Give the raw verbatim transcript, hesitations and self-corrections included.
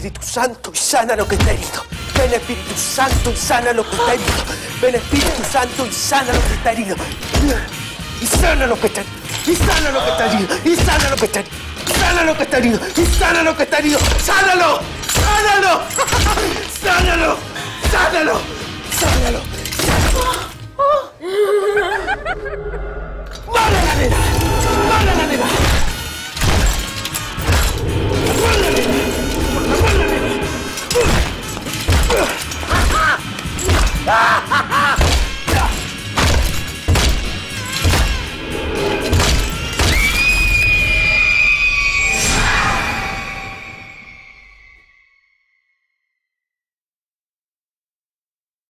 Espíritu Santo y sana lo que está herido. Ven Espíritu Santo y sana lo que está herido. Ven Espíritu Santo y sana lo que está herido. Y sana lo que está herido. Y sana lo que está herido. Y sana lo que está herido. Sana lo que está herido. Y sana lo que está herido. Sánalo. Sánalo. Sánalo. Sánalo. Sánalo. Sánalo. ¡Mala la nena! ¡Mala la nena!